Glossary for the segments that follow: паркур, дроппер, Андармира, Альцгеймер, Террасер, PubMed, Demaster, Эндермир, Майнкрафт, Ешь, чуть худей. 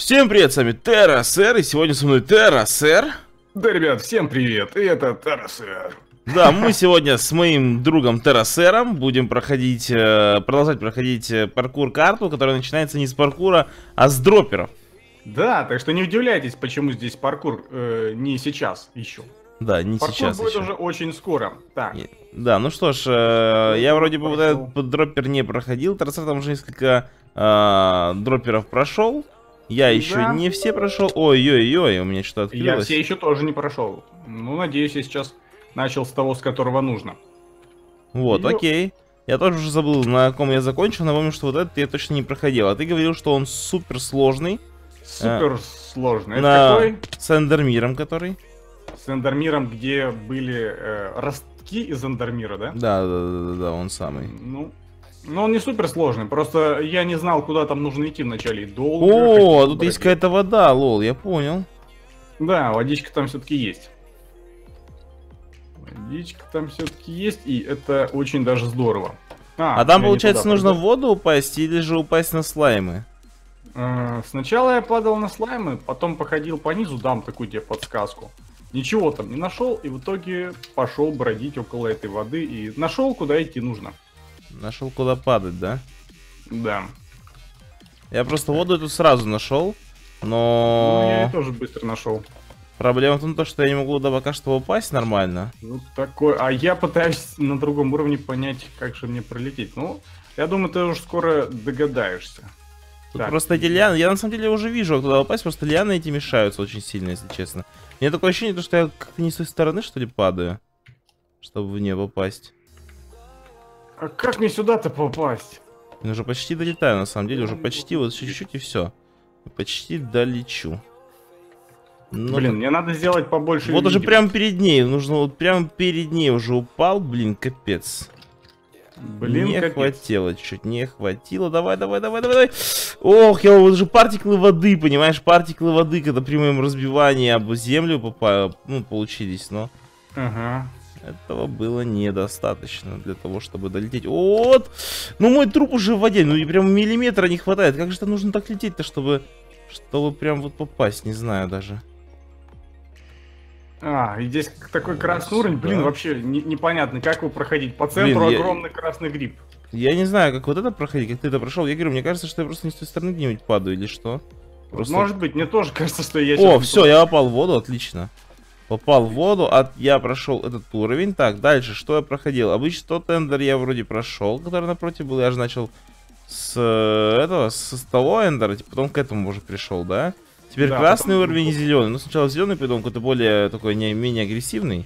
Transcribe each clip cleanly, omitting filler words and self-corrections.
Всем привет, с вами Террасер, и сегодня со мной Террасер. Да, ребят, всем привет, и это Террасер. Да, мы сегодня с моим другом Террасером будем продолжать проходить паркур-карту, которая начинается не с паркура, а с дропперов. Да, так что не удивляйтесь, почему здесь паркур не сейчас еще. Да, не паркур сейчас будет еще. Уже очень скоро. Так. Да, ну что ж, я вроде бы вот этот дроппер не проходил. Террасер там уже несколько дропперов прошел. Я еще не все прошел. Ой-ой-ой, у меня что-то открылось. Я все еще тоже не прошел. Ну, надеюсь, я сейчас начал с того, с которого нужно. Вот, окей. Я тоже уже забыл, на ком я закончил. Напомню, что вот этот я точно не проходил. А ты говорил, что он супер сложный. Супер сложный. Это какой? С Эндермиром, который. С Андармиром, где были ростки из Андармира, да? Да, он самый. Ну, но он не супер сложный, просто я не знал, куда там нужно идти вначале. Долго. О, тут есть какая-то вода, лол, я понял. Да, водичка там все-таки есть. Водичка там все-таки есть, и это очень даже здорово. А там, получается, нужно в воду упасть или же упасть на слаймы? Сначала я падал на слаймы, потом походил по низу, дам такую тебе подсказку. Ничего там не нашел, и в итоге пошел бродить около этой воды и нашел, куда идти нужно. Нашел, куда падать, да? Да. Я просто воду эту сразу нашел, но... Ну, я ее тоже быстро нашел. Проблема в том, что я не могу до пока что упасть нормально. Ну, такой... А я пытаюсь на другом уровне понять, как же мне пролететь. Ну, я думаю, ты уже скоро догадаешься. Тут так, просто эти лианы... Я на самом деле уже вижу, куда упасть, просто лианы эти мешаются очень сильно, если честно. У меня такое ощущение, что я как-то не с той стороны, что ли, падаю, чтобы в небо попасть. А как мне сюда-то попасть? Я уже почти долетаю, на самом деле, уже почти, вот чуть-чуть и все. Почти долечу. Но... Блин, мне надо сделать побольше. Вот видео. Уже прям перед ней, нужно вот прям перед ней уже упал, блин, капец. Блин, не капец. Хватило чуть, не хватило. Давай. Ох, я вот же партиклы воды, понимаешь, партиклы воды, когда при моем разбивании об землю попали, ну, получились, но этого было недостаточно для того, чтобы долететь. Вот, ну мой труп уже в воде, ну и прям миллиметра не хватает. Как же это нужно так лететь-то, чтобы прям вот попасть, не знаю даже. И здесь такой красный уровень, блин, вообще непонятно, как его проходить. По центру блин, огромный красный гриб. Я не знаю, как вот это проходить, как ты это прошел. Я говорю, мне кажется, что я просто не с той стороны где-нибудь падаю или что. Просто... Может быть, мне тоже кажется, что я... О, все, я попал в воду, отлично. Попал в воду, я прошел этот уровень. Так, дальше, что я проходил? Обычно тот эндер я вроде прошел, который напротив был. Я же начал с этого, с того эндера, потом к этому уже пришел, да? Теперь да, красный уровень и зеленый. Но сначала зеленый придумал, какой-то более такой, менее агрессивный.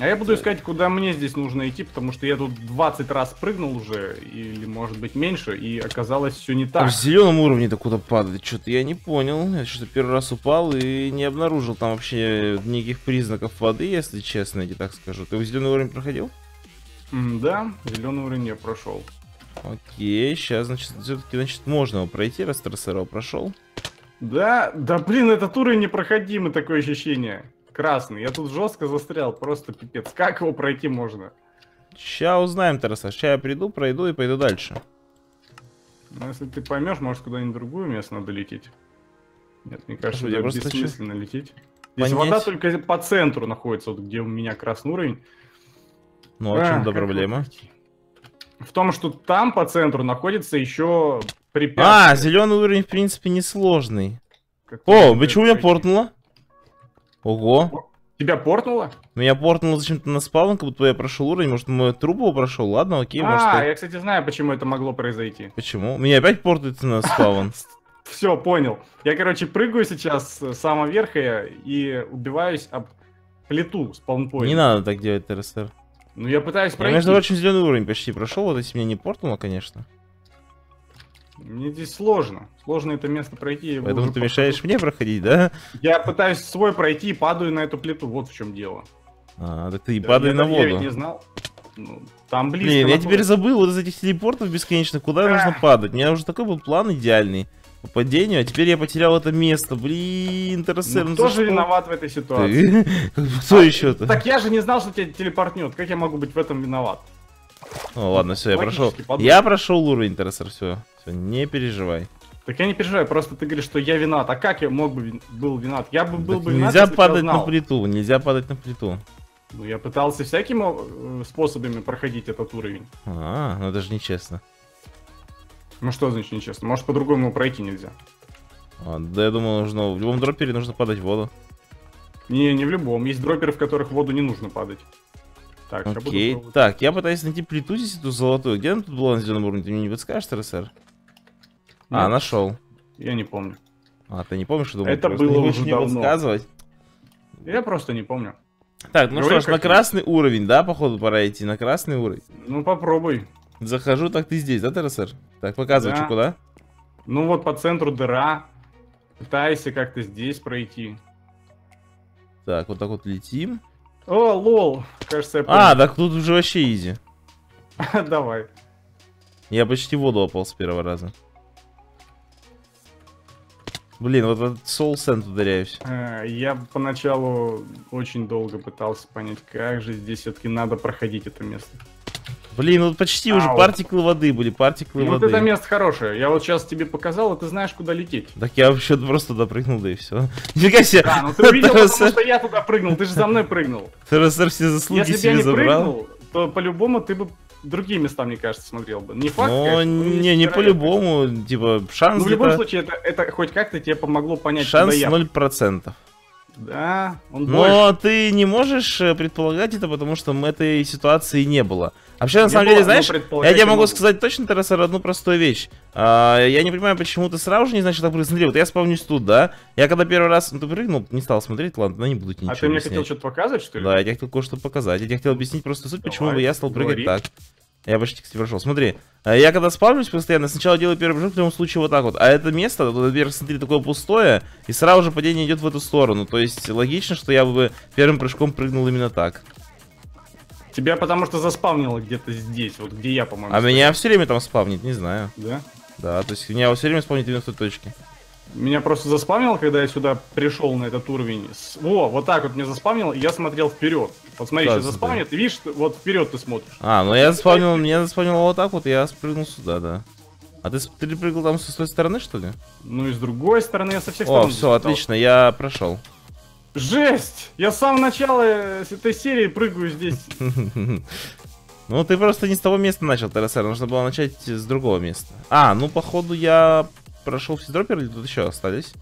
А я буду искать, куда мне здесь нужно идти, потому что я тут 20 раз прыгнул уже, или может быть меньше, и оказалось все не так. А в зеленом уровне-то куда падать? Что-то я не понял. Я что-то первый раз упал и не обнаружил там вообще никаких признаков воды, если честно, я так скажу. Ты зеленый уровень проходил? Да, зеленый уровень я прошел. Окей, сейчас, значит, все-таки можно его пройти, раз Террасер прошел. Да, блин, этот уровень непроходимый, такое ощущение. Красный, я тут жестко застрял, просто пипец. Как его пройти можно? Ща узнаем, Террасер, ща я приду, пройду и пойду дальше. Ну, если ты поймешь, может, куда-нибудь другую место надо лететь. Нет, мне кажется, я просто бессмысленно лететь. Здесь вода только по центру находится, вот где у меня красный уровень. Ну, а в чем-то проблема? В том, что там по центру находится еще... препятствия. Зеленый уровень, в принципе, несложный. О, почему меня портнуло? Ого. Тебя портнуло? Меня портнуло зачем-то на спаун, как будто я прошел уровень. Может, мою трубу прошел? Ладно, окей. Я, кстати, знаю, почему это могло произойти. Почему? Меня опять портуется на спаун. Все, понял. Я, короче, прыгаю сейчас с самого верха и убиваюсь об плиту спаунпоинта. Не надо так делать, Террасер. Ну, я пытаюсь пройти. Я, между прочим, зеленый уровень почти прошел, вот если меня не портнуло, конечно. Мне здесь сложно. Сложно это место пройти. Поэтому ты мешаешь мне проходить, да? Я пытаюсь свой пройти и падаю на эту плиту. Вот в чем дело. Да ты и падай на воду. Я ведь не знал. Ну, там близко. Блин, я теперь забыл вот из этих телепортов бесконечно, куда нужно падать. У меня уже такой был план идеальный по падению, а теперь я потерял это место. Блин, Террасер. Ну, кто же виноват в этой ситуации? Кто еще-то? Так я же не знал, что тебя телепортнет. Как я могу быть в этом виноват? Ну ладно, все, я прошел. Я прошел уровень, Террасер, все. Не переживай. Так я не переживаю, просто ты говоришь, что я виноват. А как я мог бы был виноват? Я бы был бы виноват, если бы я знал. Нельзя падать на плиту, нельзя падать на плиту. Ну я пытался всякими способами проходить этот уровень. А, ну это же нечестно. Ну что значит нечестно? Может по-другому пройти нельзя? А, да я думаю, нужно в любом дроппере нужно падать в воду. Не, не в любом. Есть дропперы, в которых в воду не нужно падать. Так, окей. Так, я пытаюсь найти плиту здесь, эту золотую. Где она тут была на зеленом уровне? Ты мне не подскажешь, Террасер? А, нашел. Я не помню. А, ты не помнишь, что думал? Это было уже давно. Я просто не помню. Так, ну что ж, на красный уровень, да, походу, пора идти на красный уровень. Ну попробуй. Захожу, так ты здесь, да, Террасер? Так, показывай, что куда. Ну вот по центру дыра. Пытайся как-то здесь пройти. Так, вот так вот летим. О, лол, кажется, я понял. А, так тут уже вообще изи. Давай. Я почти в воду опал с первого раза. Блин, вот этот Soul Sand ударяюсь. Я поначалу очень долго пытался понять, как же здесь все-таки надо проходить это место. Блин, вот почти уже партиклы воды были, партиклы воды. Вот это место хорошее. Я вот сейчас тебе показал, а ты знаешь, куда лететь. Так я вообще просто туда прыгнул, да и все. Нифига себе. Да, ну ты увидел, потому что я туда прыгнул, ты же за мной прыгнул. Террасер все заслуги себе забрал. Если бы я не прыгнул, то по-любому ты бы... Другие места, мне кажется, смотрел бы. Не факт, конечно, не по-любому, типа, шанс... Ну, в любом случае, это хоть как-то тебе помогло понять, шанс 0%. Да, он больше. Ты не можешь предполагать это, потому что этой ситуации не было. Вообще, на самом деле, знаешь, я тебе могу сказать точно, Террасер, одну простую вещь. Я не понимаю, почему ты сразу же не знаешь, что так смотри. Вот я вспомнюсь тут, да? Я когда первый раз... Ну, ты прыгнул, не стал смотреть, ладно, не буду ничего объяснять. А ты мне хотел что-то показать, что ли? Да, я тебе хотел кое-что показать. Я тебе хотел объяснить просто суть, почему бы я стал прыгать так. Я почти к тебе прошел. Смотри, я когда спавлюсь постоянно, сначала делаю первый прыжок, в любом случае вот так вот. А это место, вот вверх, смотри, такое пустое, и сразу же падение идет в эту сторону. То есть логично, что я бы первым прыжком прыгнул именно так. Тебя потому что заспавнило где-то здесь, вот где я, по-моему. А меня все время там спавнит, не знаю. Да? Да, то есть меня все время спавнит именно в той точке. Меня просто заспавнило, когда я сюда пришел на этот уровень. Во, вот так вот меня заспавнило, и я смотрел вперед. Вот смотри, сейчас заспавнит, ты видишь, вот вперед ты смотришь. А, ну я заспавнил, меня заспавнило вот так вот, и я спрыгнул сюда, да. А ты перепрыгнул там со своей стороны, что ли? Ну и с другой стороны, я со всех сторон. О, все, отлично, я прошел. Жесть! Я с самого начала этой серии прыгаю здесь. Ну ты просто не с того места начал, Террасер, нужно было начать с другого места. А, ну походу я... Прошел все дропперы или тут еще остались?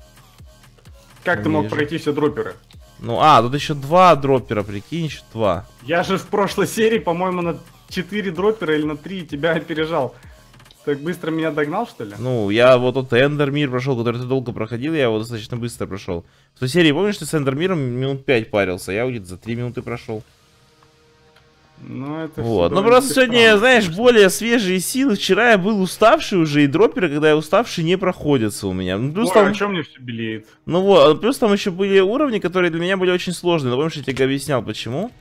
Как ты мог пройти все дропперы? Ну, тут еще два дроппера, прикинь, еще два. Я же в прошлой серии, по-моему, на 4 дроппера или на 3 тебя опережал. Так быстро меня догнал, что ли? Ну, я вот тот Эндермир прошел, который ты долго проходил, я его достаточно быстро прошел. В той серии, помнишь, ты с Эндермиром минут 5 парился, я где-то за 3 минуты прошел. Ну, это вот. Ну просто сегодня, знаешь, более свежие силы. Вчера я был уставший уже, и дропперы, когда я уставший, не проходятся у меня. Ну, плюс там... о чем мне все белеет? Ну вот, плюс там еще были уровни, которые для меня были очень сложные. Но помнишь, я тебе объяснял, почему?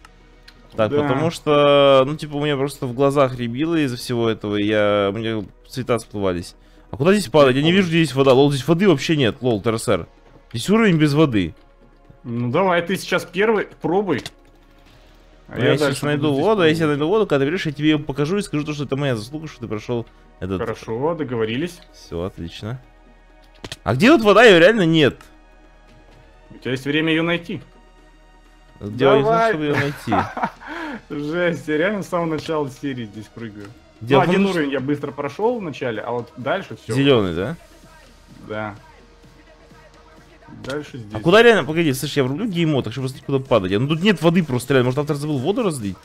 Так, да. Потому что, ну типа, у меня просто в глазах рябило из-за всего этого, у меня цвета всплывались. А куда здесь падать? Я не вижу, где здесь вода. Лол, здесь воды вообще нет, лол, Террасер. Здесь уровень без воды. Ну давай, ты сейчас первый, пробуй. А я сейчас найду воду, если я найду воду, когда ты берешь, я тебе ее покажу и скажу, что это моя заслуга, что ты прошел этот... Хорошо, договорились. Все, отлично. А где вот вода, ее реально нет? У тебя есть время ее найти. Где я, чтобы ее найти? Жесть, я реально с самого начала серии здесь прыгаю. Ну, один уровень я быстро прошел в начале, а вот дальше все. Зеленый, да? Да. Дальше здесь. А куда реально? Погоди, слышь, я врублю геймо, так чтобы посмотреть, куда падать. Ну тут нет воды просто, реально. Может, автор забыл воду разлить?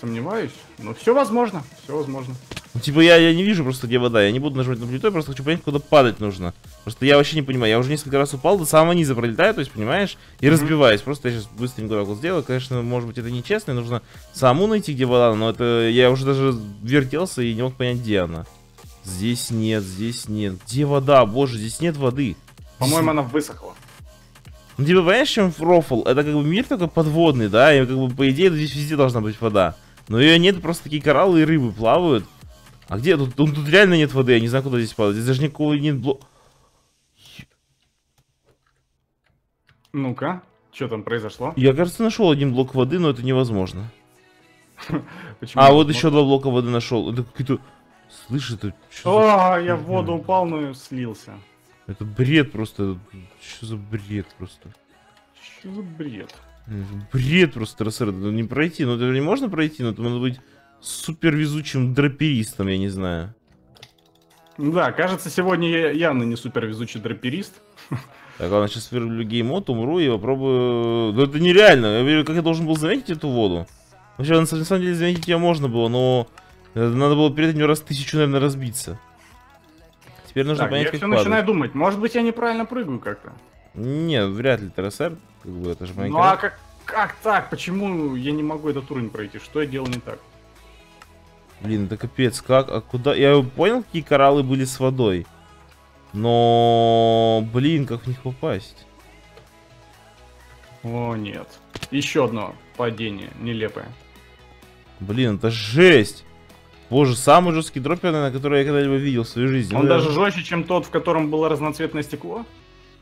Сомневаюсь. Но все возможно, все возможно. Ну типа я не вижу просто, где вода. Я не буду нажимать на плиту, я просто хочу понять, куда падать нужно. Просто я вообще не понимаю. Я уже несколько раз упал, до самого низа пролетаю, то есть, понимаешь, и разбиваюсь. Просто я сейчас быстренько так вот сделаю. Конечно, может быть, это нечестно, нужно самому найти, где вода, но это... Я уже даже вертелся и не мог понять, где она. Здесь нет, здесь нет. Где вода? Боже, здесь нет воды. По-моему, она высохла. Ну, типа, понимаешь, чем рофл? Это как бы мир такой подводный, да? И как бы, по идее, здесь везде должна быть вода. Но ее нет, просто такие кораллы и рыбы плавают. А где? Тут реально нет воды, я не знаю, куда здесь падать. Здесь даже никакого нет блока. Ну-ка, что там произошло? Я, кажется, нашел один блок воды, но это невозможно. А вот еще 2 блока воды нашел. Слышь, это что? А, я в воду упал, но слился. Это бред просто. Что за бред просто? Что за бред? Бред просто, Террасер, не пройти. Ну, это не можно пройти, но это надо быть супер везучим драперистом, я не знаю. Да, кажется, сегодня я явно не супер везучий драперист. Так, ладно, сейчас верну геймод, умру и попробую... Да это нереально, как я должен был заметить эту воду? Вообще, на самом деле, заметить ее можно было, но... Надо было перед этим раз 1000, наверное, разбиться. Теперь нужно так, понять, как падать. Я начинаю думать, может быть, я неправильно прыгаю как-то? Нет, вряд ли, Террасер. Как бы, это же Майнкрафт. Ну а как так? Почему я не могу этот уровень пройти? Что я делал не так? Блин, это капец, как? А куда? Я понял, какие кораллы были с водой. Но... Блин, как в них попасть? О, нет. Еще одно падение нелепое. Блин, это жесть! Боже, самый жесткий дроппер, на который я когда-либо видел в своей жизни. Он даже жестче, чем тот, в котором было разноцветное стекло?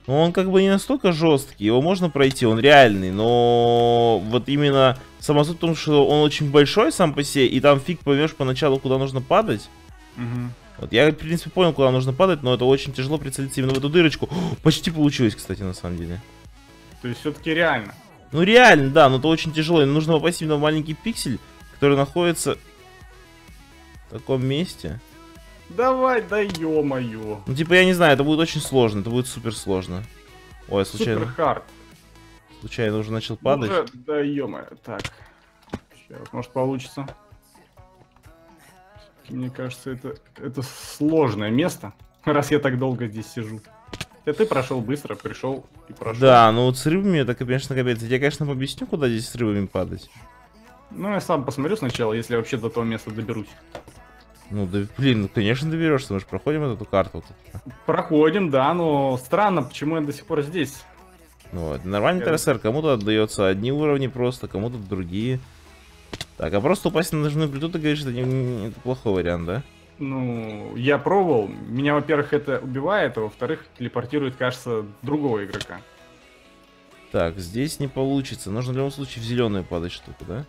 Но он как бы не настолько жесткий, его можно пройти, он реальный, но вот именно сама суть в том, что он очень большой сам по себе, и там фиг поймешь поначалу, куда нужно падать. Угу. Вот я, в принципе, понял, куда нужно падать, но это очень тяжело прицелиться именно в эту дырочку. О, почти получилось, кстати, на самом деле. То есть все-таки реально? Ну реально, да, но это очень тяжело, и нужно попасть именно в маленький пиксель, который находится в таком месте. Давай, да ё-моё. Ну типа я не знаю, это будет очень сложно, это будет супер сложно. Ой, случайно. Супер хард. Случайно уже начал падать. Уже, да ё-моё, так. Сейчас, может получится. Мне кажется, это сложное место, раз я так долго здесь сижу. А ты прошел быстро, пришел и прошел. Да, ну вот с рыбами это, конечно, капец. Я, конечно, объясню, куда здесь с рыбами падать. Ну я сам посмотрю сначала, если я вообще до того места доберусь. Ну, да, блин, ну, конечно, доберешься, мы же проходим эту карту. Проходим, да, но странно, почему я до сих пор здесь. Ну, это нормальный Террасер, кому-то отдается одни уровни просто, кому-то другие. Так, а просто упасть на ножную плиту, ты говоришь, это это плохой вариант, да? Ну, я пробовал, меня, во-первых, это убивает, а во-вторых, телепортирует, кажется, другого игрока. Так, здесь не получится, нужно в любом случае в зеленую падать штуку, да?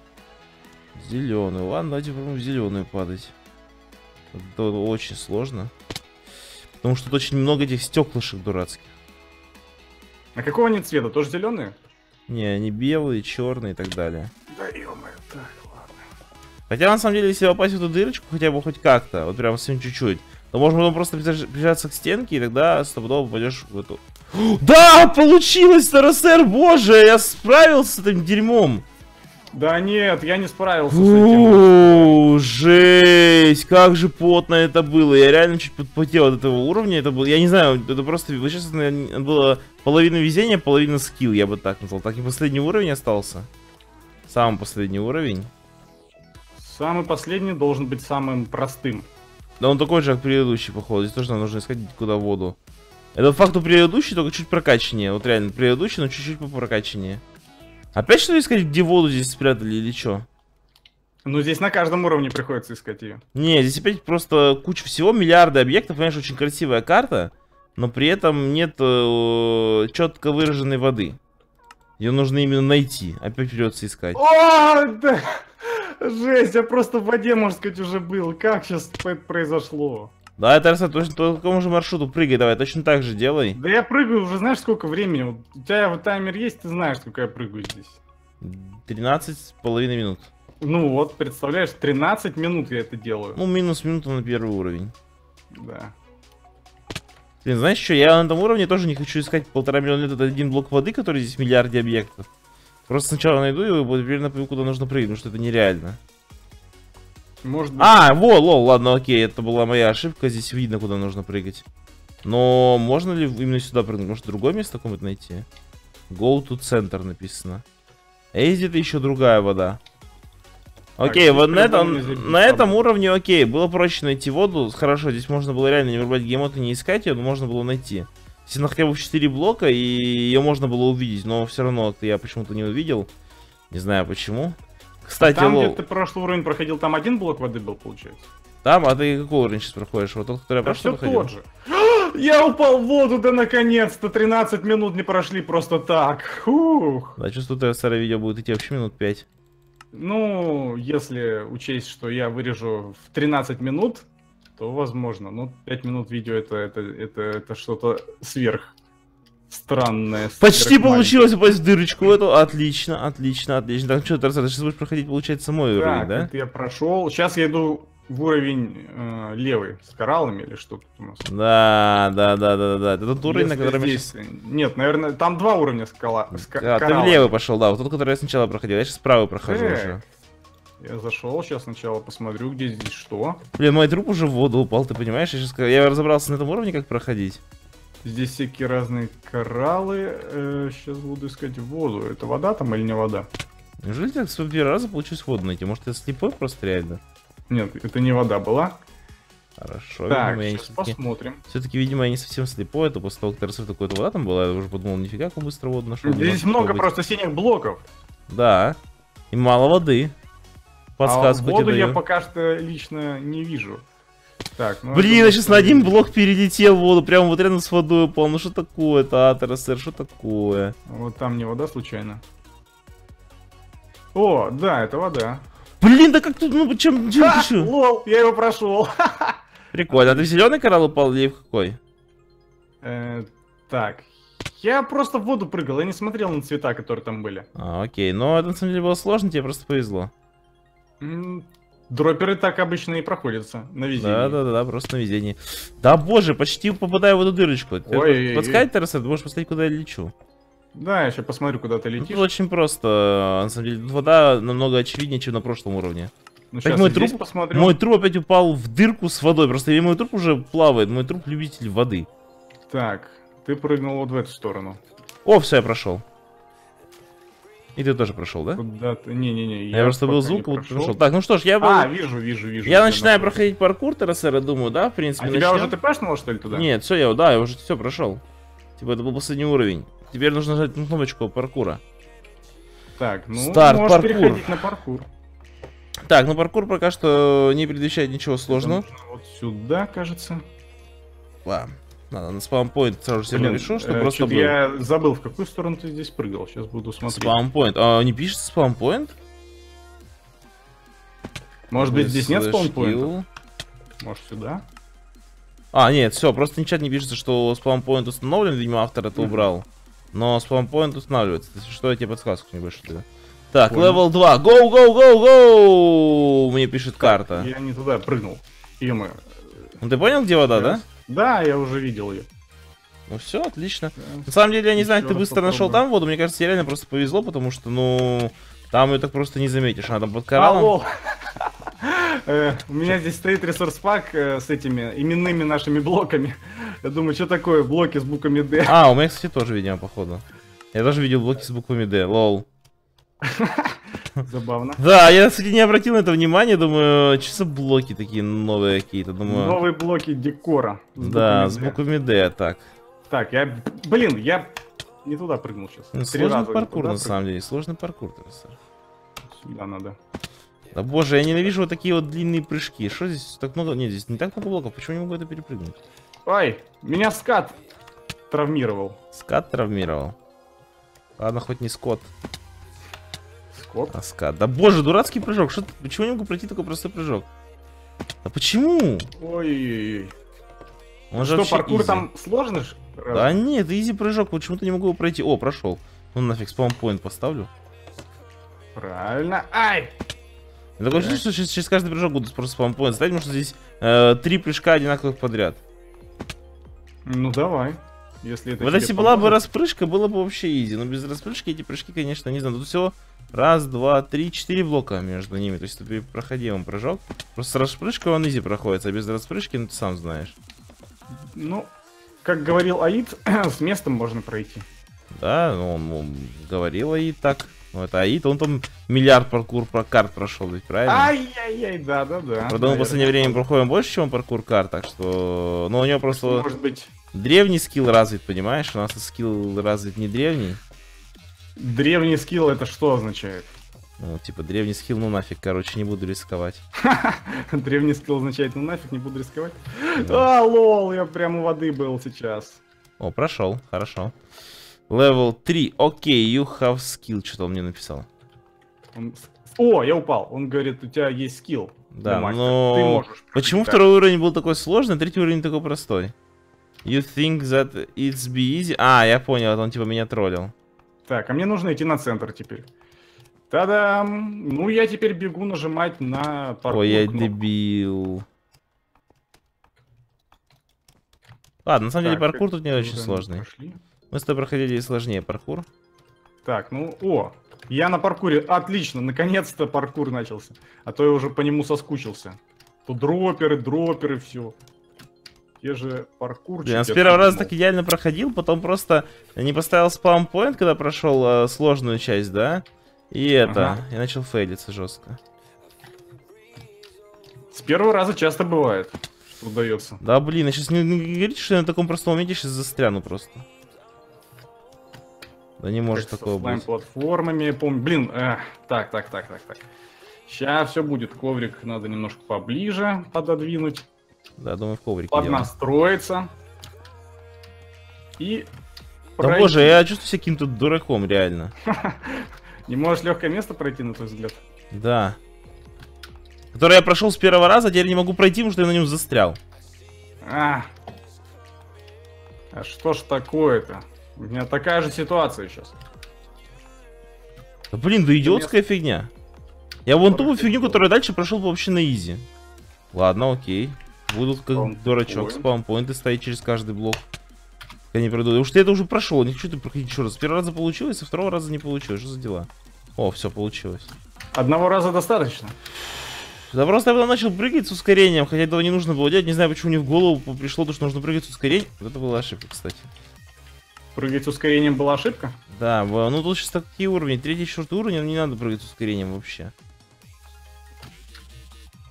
Зеленую, ладно, давайте попробуем в зеленую падать. Это очень сложно. Потому что тут очень много этих стеклышек дурацких. А какого они цвета? Тоже зеленые? Не, они белые, черные и так далее. Да ё-моё, так, ладно. Хотя на самом деле, если попасть в эту дырочку, хотя бы хоть как-то, вот прям совсем чуть-чуть, то можно потом просто прижаться к стенке, и тогда стопудово попадешь в эту... Да, получилось, Террасер, боже, я справился с этим дерьмом. Да нет, я не справился с этим. Жесть, как же потно это было. Я реально чуть подпотел от этого уровня. Это было, я не знаю, это просто... Сейчас это было половина везения, половина скилл, я бы так назвал. Так и последний уровень остался. Самый последний уровень. Самый последний должен быть самым простым. Да он такой же, как предыдущий, походу. Здесь тоже нам нужно искать, куда воду. Это факту предыдущий, только чуть прокачаннее. Вот реально предыдущий, но чуть-чуть попрокачаннее. Опять что-то искать, где воду здесь спрятали или что? Ну здесь на каждом уровне приходится искать ее. Не, здесь опять просто куча всего, миллиарды объектов, конечно, очень красивая карта, но при этом нет четко выраженной воды. Ее нужно именно найти, опять придется искать. О, да. Жесть, я просто в воде, можно сказать, уже был, как сейчас это произошло? Да, Террасер, точно по такому же маршруту прыгай, давай, точно так же делай. Да я прыгаю уже, знаешь, сколько времени? Вот, у тебя вот таймер есть, ты знаешь, сколько я прыгаю здесь. 13,5 минут. Ну вот, представляешь, 13 минут я это делаю. Ну, минус минута на первый уровень. Да. Блин, знаешь что, я на этом уровне тоже не хочу искать 1,5 миллиона лет этот один блок воды, который здесь в миллиарде объектов. Просто сначала найду его и примерно пойму, куда нужно прыгнуть, потому что это нереально. Может быть... А, во, лол, ладно, окей, это была моя ошибка, здесь видно, куда нужно прыгать. Но можно ли именно сюда прыгнуть? Может, другое место какое-то найти? Go to center написано. А есть где-то еще другая вода. Окей, так, вот на этом уровне, окей, было проще найти воду. Хорошо, здесь можно было реально не вырубать геймод и не искать ее, но можно было найти. Здесь она хотя бы в 4 блока, и ее можно было увидеть, но все равно я почему-то не увидел. Не знаю почему. Кстати, там, где ты прошлый уровень проходил, там один блок воды был, получается? Там? А ты какой уровень сейчас проходишь? Вот тот, который я прошлый проходил? Да все тот же. Я упал в воду, да наконец-то! 13 минут не прошли просто так. Фух. Да, чувствую, твое старое видео будет идти вообще минут 5. Ну, если учесть, что я вырежу в 13 минут, то возможно. Но 5 минут видео это что-то сверх странное. Почти получилось попасть в дырочку эту. Отлично, отлично, отлично. Так, что, Террасер, ты сейчас будешь проходить, получается, мой уровень, да? Это я прошел. Сейчас я иду в уровень левый, с кораллами или что тут у нас. Да. Это тот уровень, на котором я сейчас... Нет, наверное, там два уровня скала. Ты левый пошел, да. Вот тот, который я сначала проходил. Я сейчас справа прохожу уже. Я зашел, сейчас сначала посмотрю, где здесь что. Блин, мой труп уже в воду упал, ты понимаешь? Я разобрался на этом уровне, как проходить. Здесь всякие разные кораллы. Сейчас буду искать воду. Это вода там или не вода? Неужели так с первого раза получилось воду найти? Может, это слепой просто реально? Нет, это не вода была. Хорошо. Так, видимо, сейчас посмотрим. Все-таки, видимо, я не совсем слепой. Это после того, как Террасер такой, вода там была, я уже подумал, нифига, как быстро воду нашел. Здесь много просто синих блоков. Да, и мало воды. Подсказку а воду я пока что лично не вижу. Так, ну блин, я сейчас на один блок перелетел в воду, прям вот рядом с водой упал. Ну что такое-то, Террасер, что такое? Вот там не вода случайно? О, да, это вода. Блин, да как тут, ну чем? Лол, я его прошел. Прикольно, а ты в зеленый коралл упал или в какой? Так. Я просто в воду прыгал, я не смотрел на цвета, которые там были. А, окей, но это на самом деле было сложно, тебе просто повезло. Дропперы так обычно и проходятся на везении. Да, просто на везении. Да боже, почти попадаю в эту дырочку. Подскажи, Террасер, ты можешь посмотреть, куда я лечу? Да, я еще посмотрю, куда ты летишь. Ну, очень просто. На самом деле, вода намного очевиднее, чем на прошлом уровне. Ну, мой труп опять упал в дырку с водой. Просто мой труп уже плавает. Мой труп любитель воды. Так, ты прыгнул вот в эту сторону. О, все, я прошел. И ты тоже прошел, да? Не-не-не. Я просто был звук, вот прошел. Так, ну что ж, я... вижу. Я начинаю проходить паркур, Террасер, я думаю, да, в принципе. Тебя уже ТПшнуло, что ли, туда? Нет, все, я уже все прошел. Типа, это был последний уровень. Теперь нужно нажать на кнопочку паркура. Так, ну, старт, паркур. Переходить на паркур. Так, ну паркур пока что не предвещает ничего сложного. Вот сюда, кажется. Ладно. Надо на спаунпоинт сразу же себе напишу, что просто был. Я забыл, в какую сторону ты здесь прыгал. Сейчас буду смотреть. Спаунпоинт. А не пишется спаунпоинт? Может быть, здесь нет спаунпоинта? Может, сюда? А, нет, все, просто ничего не пишется, что спаунпоинт установлен. Видимо, автор это убрал. Но спаунпоинт устанавливается. Что я тебе подсказку не больше тогда? Так, левел 2. Гоу! Мне пишет карта. Я не туда прыгнул. Е-мое. Ну ты понял, где вода, да? Да, я уже видел ее. Ну все, отлично. Да. На самом деле, я не знаю, ты быстро нашел там воду. Мне кажется, тебе реально просто повезло, потому что, ну, там ее так просто не заметишь. Она там под кораллом. У меня здесь стоит ресурс-пак с этими именными нашими блоками. Я думаю, что такое блоки с буквами D? А, у меня, кстати, тоже, видимо, походу. Я тоже видел блоки с буквами D, лол. Забавно. Да, я, кстати, не обратил на это внимание, думаю, что за блоки такие новые какие-то, думаю... Новые блоки декора. Да, с буквами D, так. Так, я... Блин, я не туда прыгнул сейчас. Сложный паркур, на самом деле, сложный паркур. Сюда надо. Да боже, я ненавижу вот такие вот длинные прыжки. Что здесь так много... Нет, здесь не так много блоков, почему не могу это перепрыгнуть? Ой, меня скат травмировал. Скат травмировал? Ладно, хоть не скот. Скат. Да боже, дурацкий прыжок. Что, почему не могу пройти такой простой прыжок? Да почему? Ой-ой-ой. Ну что, паркур изи. Там сложно же? Да нет, изи прыжок, почему-то не могу его пройти. О, прошел. Ну нафиг, спаунпоинт поставлю. Правильно. Ай! Я такое ощущение, что через каждый прыжок буду просто спаунпоинт ставить, потому что здесь 3 прыжка одинаковых подряд. Ну давай. Если это вот если была бы распрыжка, было бы вообще изи. Но без распрыжки эти прыжки, конечно, не знаю. Тут всего 1, 2, 3, 4 блока между ними. То есть ты проходимый прыжок. Просто распрыжкой он изи проходится, а без распрыжки, ну ты сам знаешь. Ну, как говорил Аид, с местом можно пройти. Да, он говорил Аид так. Ну это Аид, он там миллиард паркур карт прошел, ведь правильно? Ай-яй-яй, да. Правда, мы в последнее время проходим больше, чем паркур карт, так что... Ну у него просто... Может быть... Древний скилл развит, понимаешь? У нас скилл развит не древний. Древний скилл это что означает? Ну, типа, древний скилл, ну нафиг, короче, не буду рисковать. Древний скилл означает, ну нафиг, не буду рисковать. А, лол, я прям у воды был сейчас. О, прошел, хорошо. Level 3, окей, you have skill, что-то он мне написал. О, я упал, он говорит, у тебя есть скилл. Да, Demaster, но... Почему второй уровень был такой сложный, а третий уровень такой простой? You think that it's be easy? А, я понял, он типа меня троллил. Так, а мне нужно идти на центр теперь. Та-дам! Ну, я теперь бегу нажимать на парковку. Ой, я дебил. Ладно, на самом деле паркур тут не очень сложный. Мы с тобой проходили сложнее паркур. Так, ну, о, я на паркуре. Отлично, наконец-то паркур начался. А то я уже по нему соскучился. Тут дроперы, все. Те же паркурчики. Я с первого раза так идеально проходил, потом просто не поставил спаун-поинт, когда прошел сложную часть, да? И это, я начал фейлиться жестко. С первого раза часто бывает, что удается. Да блин, а сейчас не говорите, что я на таком простом моменте сейчас застряну просто. Да не может такого быть. Платформами, помню. Блин, так. Сейчас все будет, коврик надо немножко поближе пододвинуть. Да, думаю, в коврике. Поднастроиться. И... Да боже, я чувствую себя каким-то дураком, реально. Не можешь легкое место пройти, на твой взгляд? Да. Которое я прошел с первого раза, теперь не могу пройти, потому что я на нем застрял. А что ж такое-то? У меня такая же ситуация сейчас. Да блин, да идиотская фигня. Я вон ту фигню, которую дальше прошел вообще на изи. Ладно, окей. Будут как дурачок спаунпоинты стоять через каждый блок. Я не пройду. Уж я это уже прошел, не хочу ты проходить еще раз. С первого раза получилось, а второго раза не получилось. Что за дела? О, все, получилось. Одного раза достаточно. Да просто я потом начал прыгать с ускорением, хотя этого не нужно было делать. Не знаю, почему мне в голову пришло то, что нужно прыгать с ускорением. Вот это была ошибка, кстати. Прыгать с ускорением была ошибка? Да, ну тут сейчас такие уровни. Третий, четвертый уровень, не надо прыгать с ускорением вообще.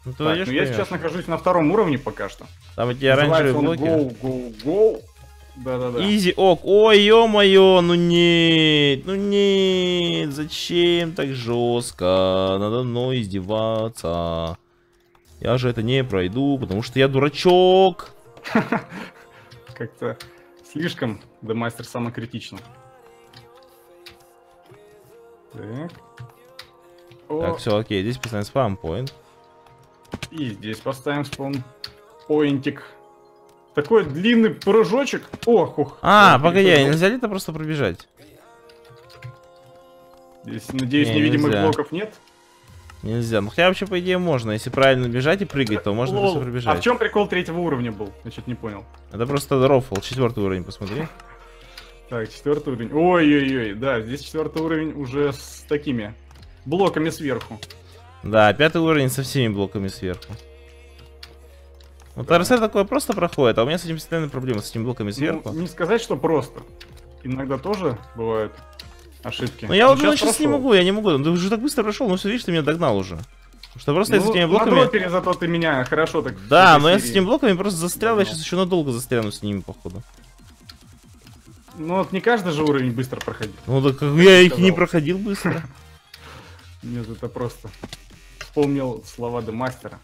Ну, так, идешь, ну я сейчас нахожусь на втором уровне пока что. Там эти оранжевые блоки. Go. Да-да-да. Изи, ок. Ой, ё-моё, ну нет, зачем так жестко? Надо мной издеваться. Я же это не пройду, потому что я дурачок. Как-то слишком Demaster самокритично. Так, все, окей, здесь поставим спаунпоинт. И здесь поставим спаунпоинтик. Такой длинный прыжочек. Ох. А, погоди, нельзя ли это просто пробежать? Здесь, надеюсь, невидимых блоков нет? Нельзя. Ну хотя вообще, по идее, можно. Если правильно бежать и прыгать, то можно просто пробежать. А в чем прикол третьего уровня был? Я что-то не понял. Это просто рофл. Четвертый уровень, посмотри. Так, четвертый уровень. Ой-ой-ой, да, здесь четвертый уровень уже с такими блоками сверху. Да, пятый уровень со всеми блоками сверху. Вот Террасер такое просто проходит, а у меня с этим постоянно проблемы, с этими блоками сверху. Ну, не сказать, что просто. Иногда тоже бывают ошибки. Но я вот сейчас не могу. Ты уже так быстро прошел, но все, видишь, ты меня догнал уже. Потому что просто я с этими блоками... На допере зато ты меня хорошо так... Да, но я с этими блоками просто застрял, я сейчас еще надолго застряну с ними, походу. Ну вот не каждый же уровень быстро проходил. Ну так я их не проходил быстро. Нет, это просто... Вспомнил слова Демастера.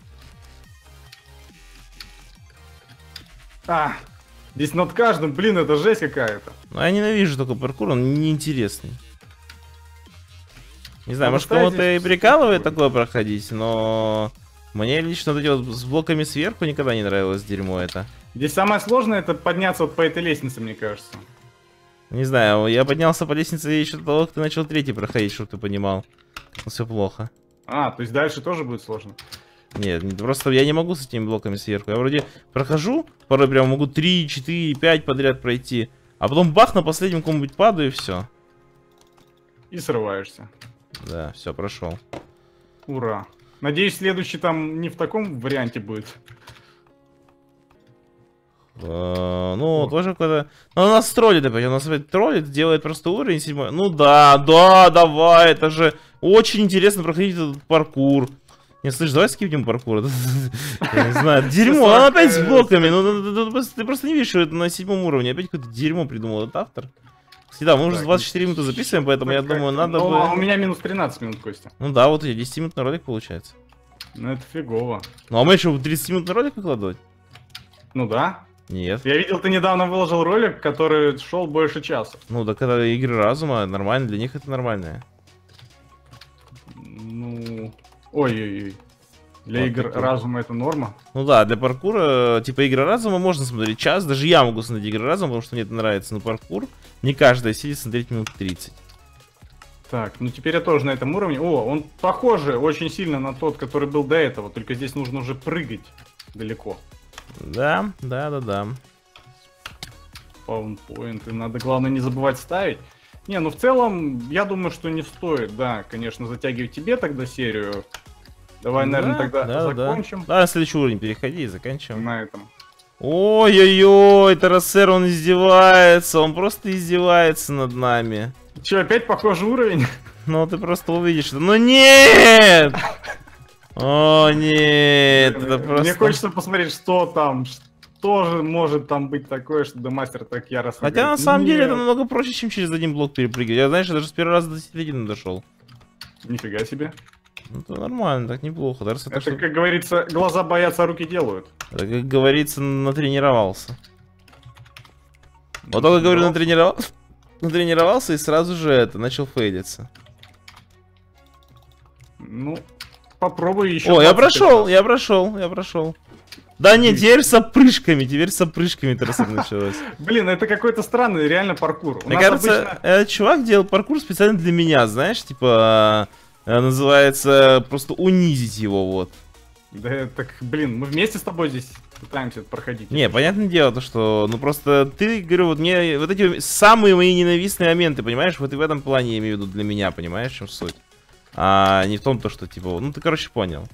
Здесь над каждым, блин, это жесть какая-то. Ну, я ненавижу такой паркур, он неинтересный. Не знаю, может кому-то и прикалывает такое проходить, но... Мне лично вот эти вот с блоками сверху никогда не нравилось дерьмо это. Здесь самое сложное это подняться вот по этой лестнице, мне кажется. Не знаю, я поднялся по лестнице еще до того, как ты начал третий проходить, чтобы ты понимал. Все плохо. То есть дальше тоже будет сложно? Нет, просто я не могу с этими блоками сверху. Я вроде прохожу, порой прям могу 3, 4, 5 подряд пройти. А потом бах, на последнем кому-нибудь падаю и все. И срываешься. Да, все, прошел. Ура. Надеюсь, следующий там не в таком варианте будет. Ну, тоже какой-то... Ну, он нас троллит опять, он нас опять троллит, делает просто уровень 7. Ну да, давай, это же очень интересно проходить этот паркур. Не, слышь, давай скипнем паркур. Я не знаю, дерьмо, он опять с блоками. Ну, ты просто не видишь, что это на 7 уровне. Опять какое-то дерьмо придумал этот автор. Да, мы уже 24 минуты записываем, поэтому я думаю, надо бы... У меня минус 13 минут, Костя. Ну да, вот 10-минутный ролик получается. Ну это фигово. Ну а мы еще 30-минутный ролик выкладывать? Ну да. Нет. Я видел, ты недавно выложил ролик, который шел больше часа. Ну да, когда игры разума, нормально, для них это нормальное. Ну... Ой-ой-ой. Для вот игр такие. Разума это норма? Ну да, для паркура, типа, игры разума можно смотреть час. Даже я могу смотреть игры разума, потому что мне это нравится. Но паркур не каждая сидит смотреть минут 30. Так, ну теперь я тоже на этом уровне. О, он похоже очень сильно на тот, который был до этого. Только здесь нужно уже прыгать далеко. Да, да, да, да. Спаунпоинты надо, главное, не забывать ставить. Не, ну в целом, я думаю, что не стоит, да, конечно, затягивать тебе тогда серию. Давай, да, наверное, тогда закончим. Да, на следующий уровень переходи и заканчиваем. На этом. Ой-ой-ой, Террасер, он издевается, он просто издевается над нами. Че, опять похожий уровень? Ну, ты просто увидишь, ну нет! О, нет, это просто... Мне хочется посмотреть, что там, тоже может там быть такое, что Demaster так яростно. Хотя говорит, на самом деле это намного проще, чем через один блок перепрыгивать. Я, знаешь, даже с первого раза до середины дошел. Нифига себе. Ну, это нормально, так неплохо. Даже это, что... как говорится, глаза боятся, а руки делают. Это, как говорится, натренировался. Вот только, говорю, натренировался и сразу же это, начал фейлиться. Ну, попробуй еще. О, я прошел. Да нет, теперь с опрыжками Террасер началось. Блин, это какой-то странный реально паркур. Мне кажется, чувак делал паркур специально для меня, знаешь, типа, называется, просто унизить его, вот. Да, так, блин, мы вместе с тобой здесь пытаемся это проходить. Не, понятное дело, то что, ну просто ты, говорю, вот мне, вот эти самые мои ненавистные моменты, понимаешь, вот и в этом плане я имею в виду для меня, понимаешь, в чем суть. А не в том, то что, типа, ну ты, короче, понял.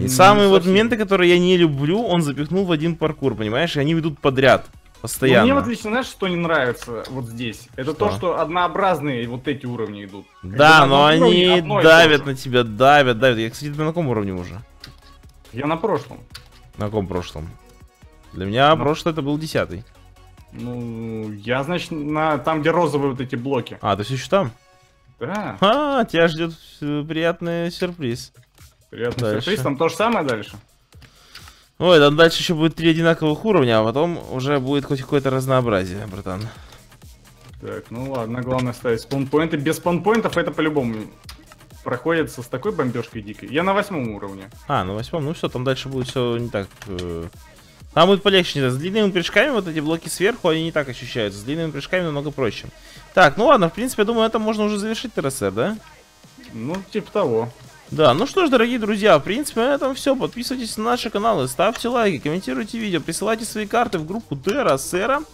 И самые вот моменты, которые я не люблю, он запихнул в один паркур, понимаешь? И они ведут подряд, постоянно. Ну, мне вот лично, знаешь, что не нравится вот здесь? Это то, что однообразные вот эти уровни идут. Да, но они давят на тебя, давят. Я, кстати, на каком уровне уже? Я на прошлом. На каком прошлом? Для меня прошлое это был 10-й. Ну, я, значит, на там, где розовые вот эти блоки. А, то есть еще там? Да. А, тебя ждет приятный сюрприз. Приятный сюрприз, там то же самое дальше? Ой, там дальше еще будет 3 одинаковых уровня, а потом уже будет хоть какое-то разнообразие, братан. Так, ну ладно, главное ставить спаунпоинты. Без спаунпоинтов это по-любому проходится с такой бомбежкой дикой. Я на 8-м уровне. А, на 8-м, ну все, там дальше будет все не так... Там будет полегче, с длинными прыжками вот эти блоки сверху, они не так ощущаются. С длинными прыжками намного проще. Так, ну ладно, в принципе, я думаю, это можно уже завершить, Террасер, да? Ну, типа того. Да, ну что ж, дорогие друзья, в принципе, на этом все. Подписывайтесь на наши каналы, ставьте лайки, комментируйте видео, присылайте свои карты в группу Террасера.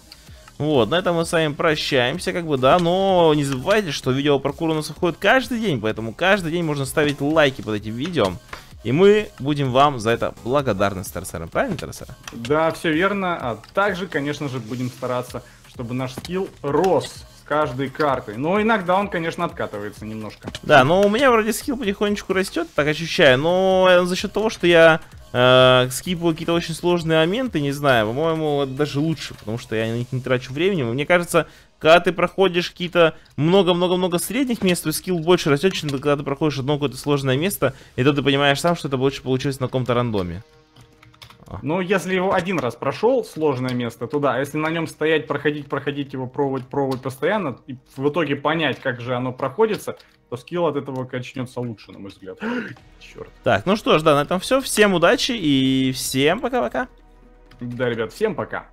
Вот, на этом мы с вами прощаемся, как бы, да, но не забывайте, что видео по паркуру у нас выходит каждый день, поэтому каждый день можно ставить лайки под этим видео, и мы будем вам за это благодарны с Террасером, правильно, Террасер? Да, все верно, а также, конечно же, будем стараться, чтобы наш скилл рос каждой картой. Но иногда он, конечно, откатывается немножко. Да, но у меня вроде скилл потихонечку растет, так ощущаю, но за счет того, что я скипаю какие-то очень сложные моменты, не знаю, по-моему, это даже лучше, потому что я на них не трачу времени. Мне кажется, когда ты проходишь какие-то много-много-много средних мест, то скилл больше растет, чем когда ты проходишь одно какое-то сложное место, и то ты понимаешь сам, что это больше получилось на каком-то рандоме. Ну, если его один раз прошел, сложное место, то да, если на нем стоять, проходить его, пробовать постоянно, и в итоге понять, как же оно проходится, то скилл от этого качнется лучше, на мой взгляд. Черт. Так, ну что ж, да, на этом все. Всем удачи и всем пока-пока. Да, ребят, всем пока.